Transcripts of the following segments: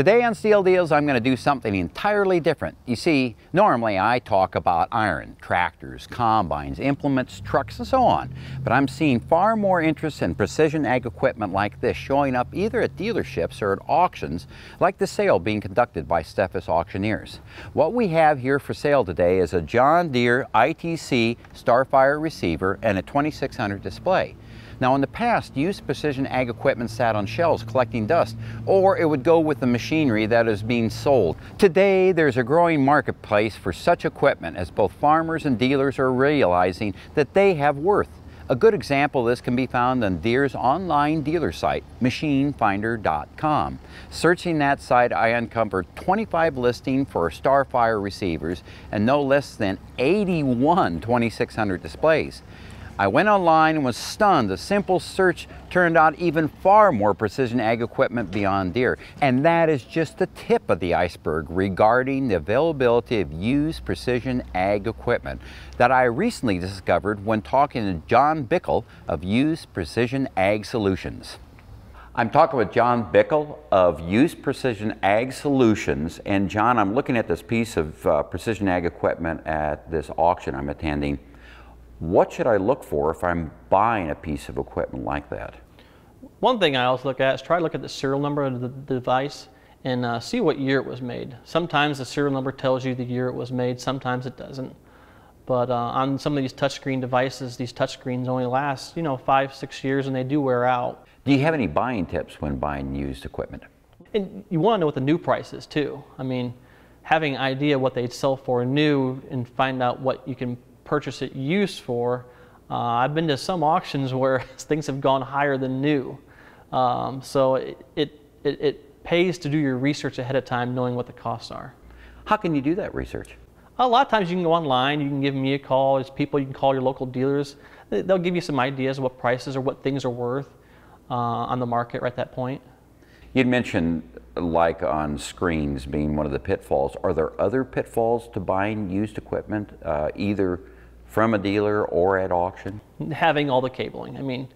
Today on Steel Deals, I'm going to do something entirely different. You see, normally I talk about iron, tractors, combines, implements, trucks, and so on. But I'm seeing far more interest in precision ag equipment like this showing up either at dealerships or at auctions, like the sale being conducted by Steffes Auctioneers. What we have here for sale today is a John Deere ITC StarFire receiver and a 2600 display. Now, in the past, used precision ag equipment sat on shelves collecting dust, or it would go with the machinery that is being sold. Today, there's a growing marketplace for such equipment as both farmers and dealers are realizing that they have worth. A good example of this can be found on Deere's online dealer site, machinefinder.com. Searching that site, I uncovered 25 listings for StarFire receivers and no less than 81 2600 displays. I went online and was stunned. A simple search turned out even far more precision ag equipment beyond Deere. And that is just the tip of the iceberg regarding the availability of used precision ag equipment that I recently discovered when talking to John Bickel of Used Precision Ag Solutions. I'm talking with John Bickel of Used Precision Ag Solutions. And John, I'm looking at this piece of precision ag equipment at this auction I'm attending. What should I look for if I'm buying a piece of equipment like that? One thing I always look at is try to look at the serial number of the device and see what year it was made. Sometimes the serial number tells you the year it was made, sometimes it doesn't. But on some of these touchscreen devices, these touchscreens only last, 5-6 years, and they do wear out. Do you have any buying tips when buying used equipment? And you want to know what the new price is too. I mean, having an idea what they'd sell for new and find out what you can purchase it used for. I've been to some auctions where things have gone higher than new. So it pays to do your research ahead of time, knowing what the costs are. How can you do that research? A lot of times you can go online, you can give me a call, there's people, you can call your local dealers. They'll give you some ideas of what prices or what things are worth on the market right at that point. You'd mentioned like on screens being one of the pitfalls. Are there other pitfalls to buying used equipment, either from a dealer or at auction? Having all the cabling. I mean,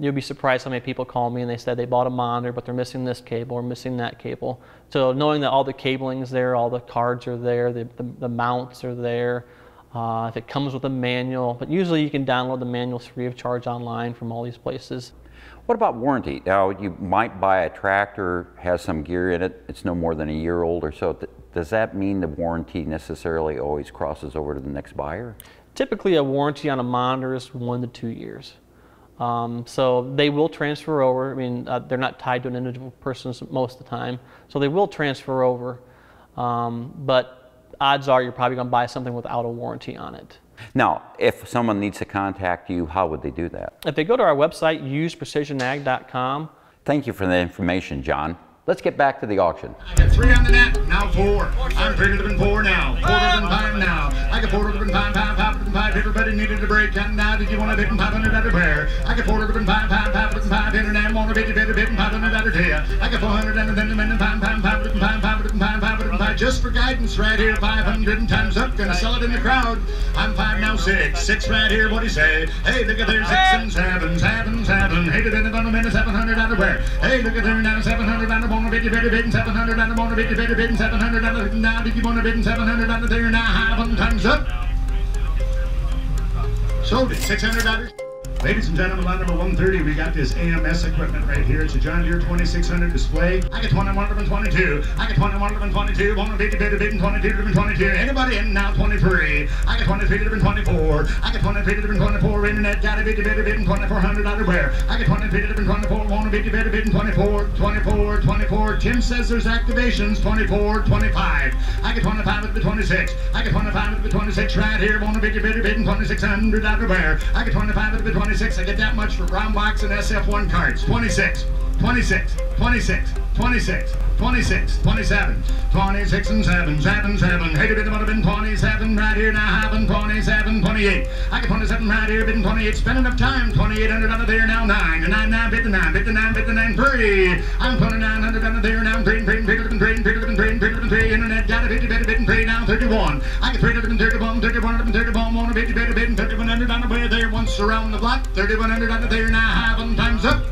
you'll be surprised how many people call me and they said they bought a monitor, but they're missing this cable or missing that cable. So knowing that all the cabling's there, all the cards are there, the mounts are there, if it comes with a manual. But usually you can download the manuals free of charge online from all these places. What about warranty? Now, you might buy a tractor, has some gear in it, it's no more than a year old or so. Does that mean the warranty necessarily always crosses over to the next buyer? Typically, a warranty on a monitor is 1 to 2 years. So they will transfer over. I mean, they're not tied to an individual person most of the time. So they will transfer over, but odds are you're probably going to buy something without a warranty on it. Now, if someone needs to contact you, how would they do that? If they go to our website, useprecisionag.com. Thank you for the information, John. Let's get back to the auction. I got 3 on the net, now 4. I'm bigger than 4 now. 4 than 5 now. I got 4 than 5, 5, 5 than 5. Everybody needed a break, and now did you want to bid 500 out of prayer? I got 4 than 5, 5, 5 than 5. Internet want to bid 500 out of here. I got 400 and then 5, 5, 5, 5, 5, 5, 5, 5, 5. Just for guidance, right here, 500 and times up. Gonna sell it in the crowd. I'm 5 now, 6, 6 right here. What do you say? Hey, look at there, 6 and 7, 7, 7. Hey, did anybody minute 700 out of prayer? Hey, look at there now, 700 out of. Wanna bid 700 and I wanna bid 700 out of now. Did you wanna bid 700 out of there now? 500 times up. Sold it, $600. Ladies and gentlemen, line number 130, we got this AMS equipment right here. It's a John Deere 2600 display. I got 21 22. I got 21 22. Wanna bid 22 22. Anybody in now? 23. I got 23 24. I got 23 24. Internet gotta bid 2400 out of where? I got 23 24. Wanna bid 24 24 24. Tim says there's activations 24 25. I got 25 at the 26. I got 25 at the 26 right here. Wanna bid 2600 out of where? I got 25 at the 26. I get that much for brown box and SF1 cards. 26, 26, 26, 26, 26, 27. 26 and 7, 7, 7. Hey, the bid would have been 27 right here. Now having 27, 28. I got 27 right here, bidding 28. Spend enough time. 2800 out of there now. 9 and 9, 9. Bid the 9, bid the 9, bid the 9. 3. I'm 2900 out of there now. Trading. Internet got a bid now. 31. I got 31, 31, 31. Wanna bid, bidding 3100 on the way there. Once around the block. 3100 out of there now. Having times up.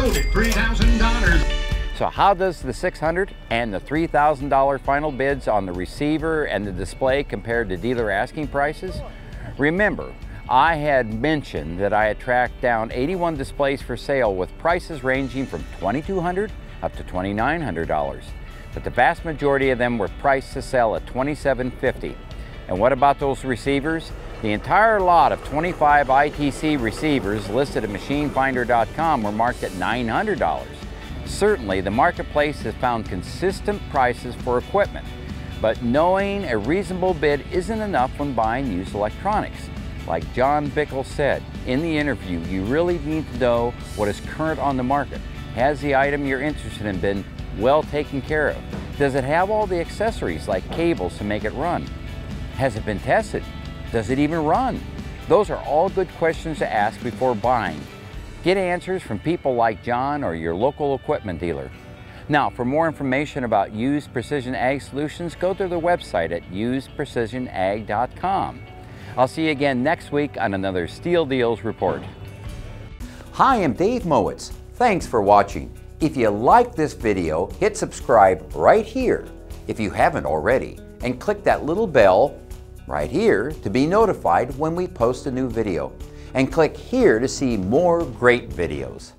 sold at $3,000. So how does the $600 and the $3,000 final bids on the receiver and the display compare to dealer asking prices? Remember, I had mentioned that I had tracked down 81 displays for sale with prices ranging from $2,200 up to $2,900, but the vast majority of them were priced to sell at $2,750. And what about those receivers? The entire lot of 25 ITC receivers listed at machinefinder.com were marked at $900. Certainly, the marketplace has found consistent prices for equipment, but knowing a reasonable bid isn't enough when buying used electronics. Like John Bickel said in the interview, you really need to know what is current on the market. Has the item you're interested in been well taken care of? Does it have all the accessories like cables to make it run? Has it been tested? Does it even run? Those are all good questions to ask before buying. Get answers from people like John or your local equipment dealer. Now, for more information about Used Precision Ag Solutions, go to their website at useprecisionag.com. I'll see you again next week on another Steel Deals Report. Hi, I'm Dave Mowitz. Thanks for watching. If you like this video, hit subscribe right here if you haven't already, and click that little bell right here to be notified when we post a new video. And click here to see more great videos.